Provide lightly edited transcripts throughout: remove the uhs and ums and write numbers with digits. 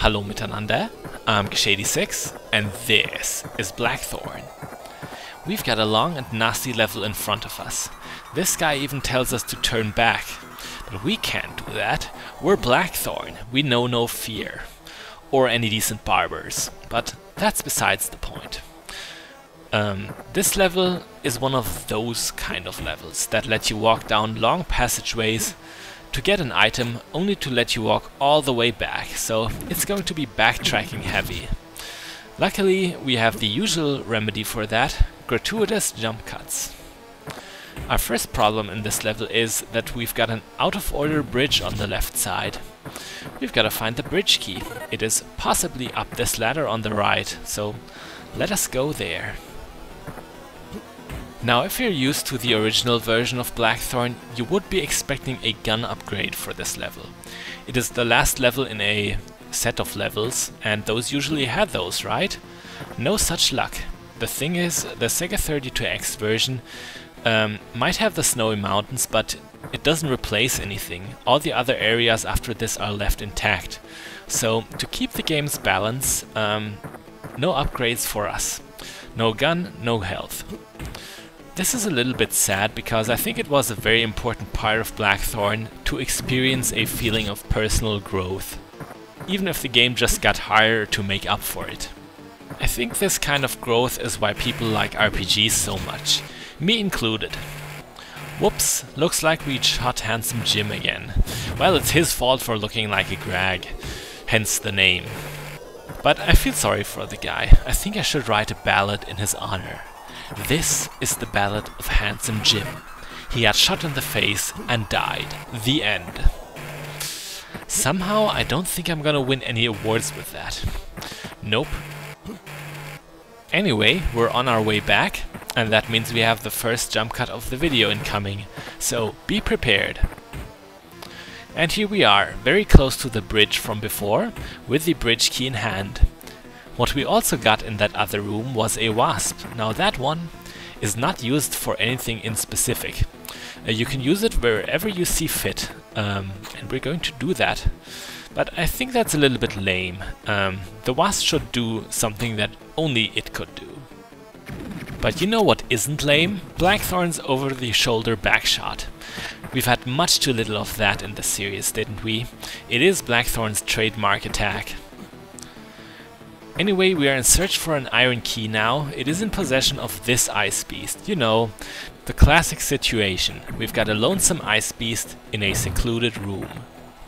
Hallo miteinander, I'm Gesh86, and this is Blackthorne. We've got a long and nasty level in front of us. This guy even tells us to turn back. But we can't do that. We're Blackthorne, we know no fear. Or any decent barbers. But that's besides the point. This level is one of those kind of levels that let you walk down long passageways to get an item, only to let you walk all the way back, so it's going to be backtracking heavy. Luckily, we have the usual remedy for that, gratuitous jump cuts. Our first problem in this level is that we've got an out-of-order bridge on the left side. We've got to find the bridge key. It is possibly up this ladder on the right, so let us go there. Now, if you're used to the original version of Blackthorne, you would be expecting a gun upgrade for this level. It is the last level in a set of levels, and those usually had those, right? No such luck. The thing is, the Sega 32X version might have the snowy mountains, but it doesn't replace anything. All the other areas after this are left intact. So, to keep the game's balance, no upgrades for us. No gun, no health. This is a little bit sad because I think it was a very important part of Blackthorne to experience a feeling of personal growth, even if the game just got harder to make up for it. I think this kind of growth is why people like RPGs so much, me included. Whoops, looks like we shot handsome Jim again. Well, it's his fault for looking like a Greg, hence the name. But I feel sorry for the guy. I think I should write a ballad in his honor. This is the ballad of Handsome Jim. He got shot in the face and died. The end. Somehow I don't think I'm gonna win any awards with that. Nope. Anyway, we're on our way back, and that means we have the first jump cut of the video incoming, so be prepared. And here we are, very close to the bridge from before, with the bridge key in hand. What we also got in that other room was a wasp. Now that one is not used for anything in specific. You can use it wherever you see fit, and we're going to do that. But I think that's a little bit lame. The wasp should do something that only it could do. But you know what isn't lame? Blackthorne's over-the-shoulder backshot. We've had much too little of that in the series, didn't we? It is Blackthorne's trademark attack. Anyway, we are in search for an iron key now. It is in possession of this ice beast. You know, the classic situation. We've got a lonesome ice beast in a secluded room.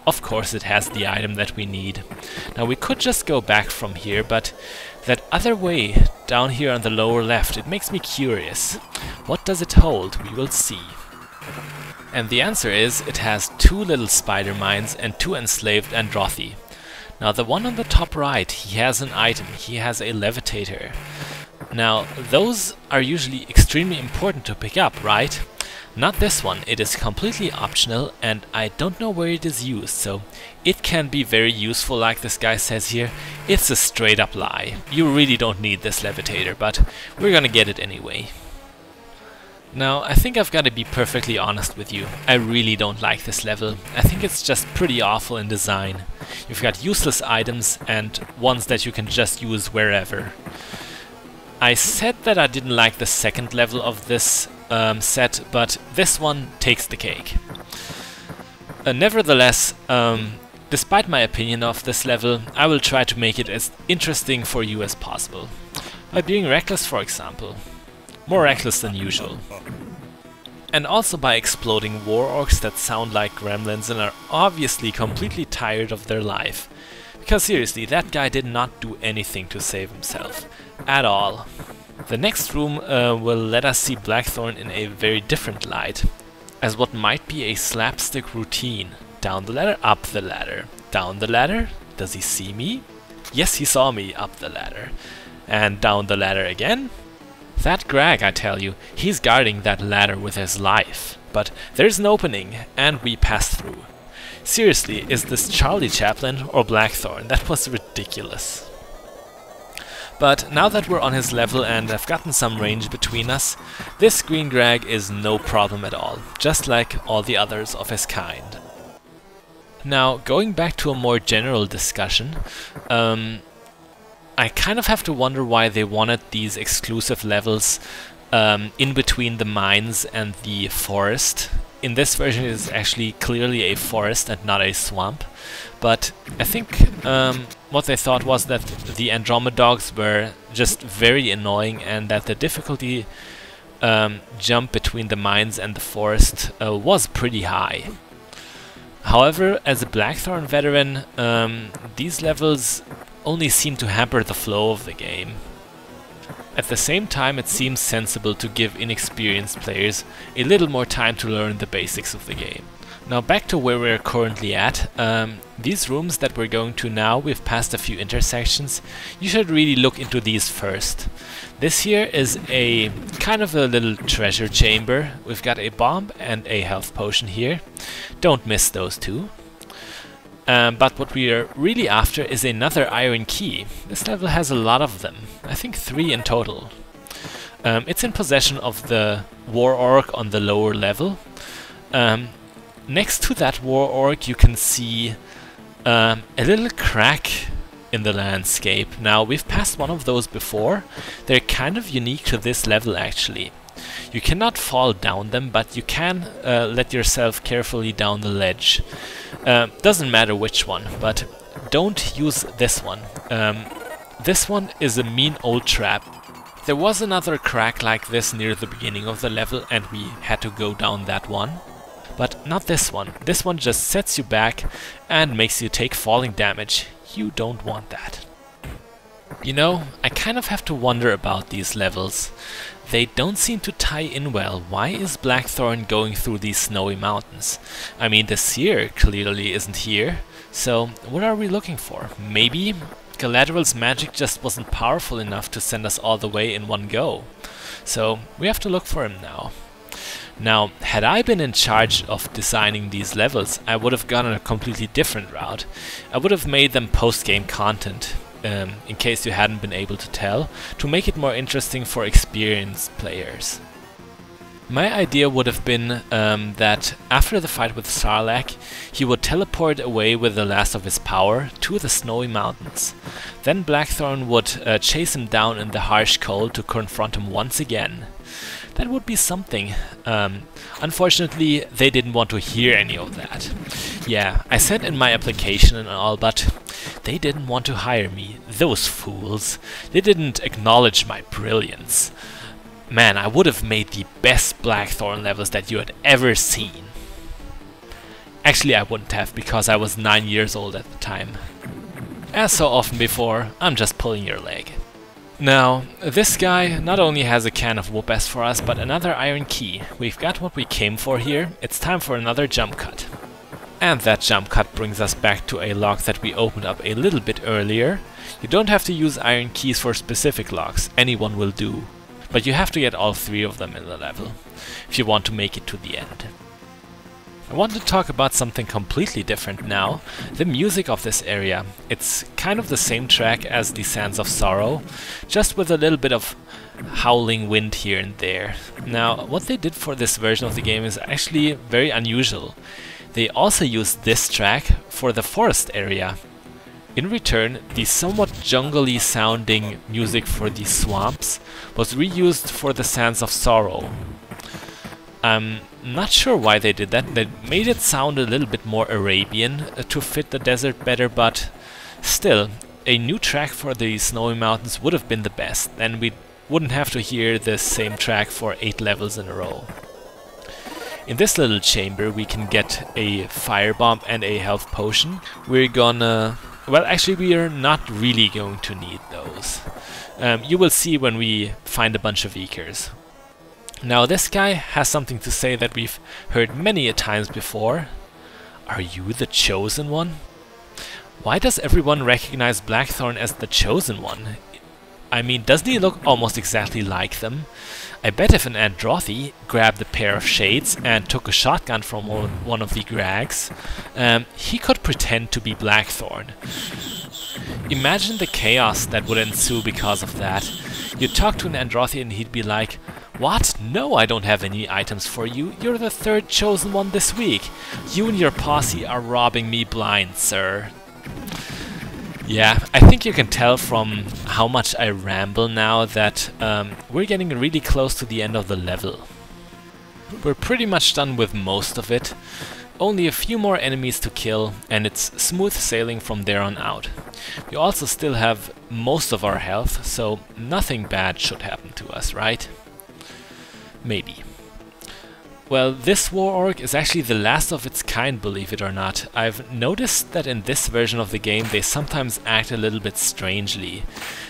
Of course it has the item that we need. Now we could just go back from here, but that other way down here on the lower left, it makes me curious. What does it hold? We will see. And the answer is, it has two little spider mines and two enslaved Androthi. Now the one on the top right, he has an item, he has a levitator. Now those are usually extremely important to pick up, right? Not this one, it is completely optional and I don't know where it is used, so it can be very useful like this guy says here. It's a straight up lie. You really don't need this levitator, but we're gonna get it anyway. Now, I think I've got to be perfectly honest with you. I really don't like this level. I think it's just pretty awful in design. You've got useless items and ones that you can just use wherever. I said that I didn't like the second level of this set, but this one takes the cake. Nevertheless, despite my opinion of this level, I will try to make it as interesting for you as possible. By being reckless, for example. More reckless than usual. And also by exploding war orcs that sound like gremlins and are obviously completely tired of their life. Because seriously, that guy did not do anything to save himself. At all. The next room will let us see Blackthorne in a very different light. As what might be a slapstick routine. Down the ladder, up the ladder. Down the ladder, does he see me? Yes, he saw me, up the ladder. And down the ladder again. That Greg, I tell you, he's guarding that ladder with his life. But there's an opening, and we pass through. Seriously, is this Charlie Chaplin or Blackthorne? That was ridiculous. But now that we're on his level and I've gotten some range between us, this green Greg is no problem at all, just like all the others of his kind. Now, going back to a more general discussion, I kind of have to wonder why they wanted these exclusive levels in between the mines and the forest. In this version, it is actually clearly a forest and not a swamp. But I think what they thought was that the Andromedogs were just very annoying and that the difficulty jump between the mines and the forest was pretty high. However, as a Blackthorne veteran, these levels only seem to hamper the flow of the game. At the same time, it seems sensible to give inexperienced players a little more time to learn the basics of the game. Now back to where we're currently at. These rooms that we're going to now, we've passed a few intersections. You should really look into these first. This here is a kind of a little treasure chamber. We've got a bomb and a health potion here. Don't miss those two. But what we are really after is another iron key. This level has a lot of them. I think 3 in total. It's in possession of the war orc on the lower level. Next to that war orc, you can see a little crack in the landscape. Now, we've passed one of those before. They're kind of unique to this level, actually. You cannot fall down them, but you can let yourself carefully down the ledge. Doesn't matter which one, but don't use this one. This one is a mean old trap. There was another crack like this near the beginning of the level, and we had to go down that one. But not this one. This one just sets you back and makes you take falling damage. You don't want that. You know, I kind of have to wonder about these levels. They don't seem to tie in well. Why is Blackthorne going through these snowy mountains? I mean, the Seer clearly isn't here. So, what are we looking for? Maybe Galadriel's magic just wasn't powerful enough to send us all the way in one go. So, we have to look for him now. Now, had I been in charge of designing these levels, I would have gone on a completely different route. I would have made them post-game content, in case you hadn't been able to tell, to make it more interesting for experienced players. My idea would have been that after the fight with Sarlac, he would teleport away with the last of his power to the snowy mountains. Then Blackthorne would chase him down in the harsh cold to confront him once again. That would be something. Unfortunately, they didn't want to hear any of that. Yeah, I sent in my application and all, but they didn't want to hire me. Those fools. They didn't acknowledge my brilliance. Man, I would have made the best Blackthorne levels that you had ever seen. Actually, I wouldn't have, because I was 9 years old at the time. As so often before, I'm just pulling your leg. Now, this guy not only has a can of whoop-ass for us, but another iron key. We've got what we came for here. It's time for another jump cut. And that jump cut brings us back to a lock that we opened up a little bit earlier. You don't have to use iron keys for specific locks, anyone will do. But you have to get all 3 of them in the level, if you want to make it to the end. I want to talk about something completely different now, the music of this area. It's kind of the same track as the Sands of Sorrow, just with a little bit of howling wind here and there. Now, what they did for this version of the game is actually very unusual. They also used this track for the forest area. In return, the somewhat jungly sounding music for the swamps was reused for the Sands of Sorrow. I'm not sure why they did that. They made it sound a little bit more Arabian to fit the desert better, but still, a new track for the snowy mountains would have been the best. Then we wouldn't have to hear the same track for 8 levels in a row. In this little chamber, we can get a firebomb and a health potion. We're gonna... well, actually, we are not really going to need those. You will see when we find a bunch of Ekers. Now this guy has something to say that we've heard many a times before. Are you the chosen one? Why does everyone recognize Blackthorne as the chosen one? I mean, doesn't he look almost exactly like them? I bet if an Androthi grabbed a pair of shades and took a shotgun from one of the grags, he could pretend to be Blackthorne. Imagine the chaos that would ensue because of that. You'd talk to an Androthi and he'd be like, What? No, I don't have any items for you. You're the third chosen one this week. You and your posse are robbing me blind, sir. Yeah, I think you can tell from how much I ramble now that we're getting really close to the end of the level. We're pretty much done with most of it. Only a few more enemies to kill, and it's smooth sailing from there on out. We also still have most of our health, so nothing bad should happen to us, right? Maybe. Well, this war orc is actually the last of its kind, believe it or not. I've noticed that in this version of the game they sometimes act a little bit strangely.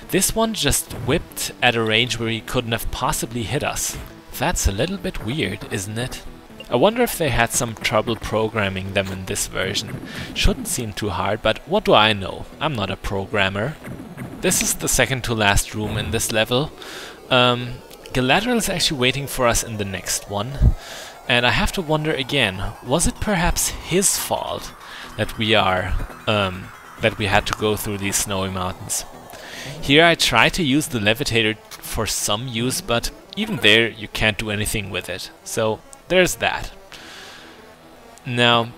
This one just whipped at a range where he couldn't have possibly hit us. That's a little bit weird, isn't it? I wonder if they had some trouble programming them in this version. Shouldn't seem too hard, but what do I know? I'm not a programmer. This is the second to last room in this level. Galadriel is actually waiting for us in the next one. And I have to wonder again, was it perhaps his fault that we had to go through these snowy mountains? Here I try to use the levitator for some use, but even there you can't do anything with it. So there's that. Now,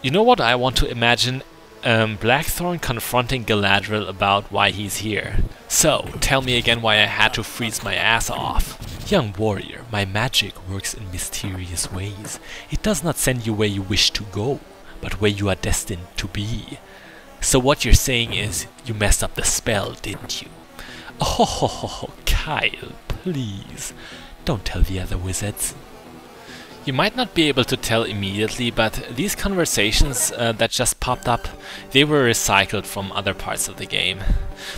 you know what I want to imagine? Blackthorne confronting Galadriel about why he's here. So, tell me again why I had to freeze my ass off. Young warrior, my magic works in mysterious ways. It does not send you where you wish to go, but where you are destined to be. So what you're saying is, you messed up the spell, didn't you? Oh, Kyle, please, don't tell the other wizards. You might not be able to tell immediately, but these conversations that just popped up, they were recycled from other parts of the game.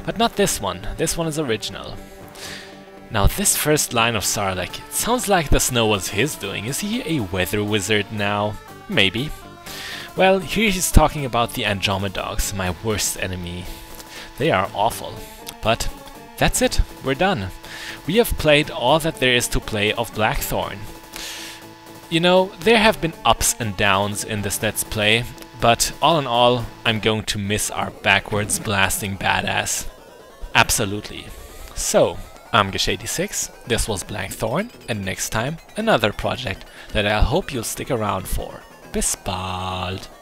But not this one. This one is original. Now this first line of Sarlac, it sounds like the snow was his doing. Is he a weather wizard now? Maybe. Well, here he's talking about the Andromedogs, my worst enemy. They are awful. But that's it. We're done. We have played all that there is to play of Blackthorne. You know, there have been ups and downs in this Let's Play, but all in all, I'm going to miss our backwards blasting badass. Absolutely. So, I'm Gesh86, this was Blackthorne, and next time, another project that I hope you'll stick around for. Bis bald!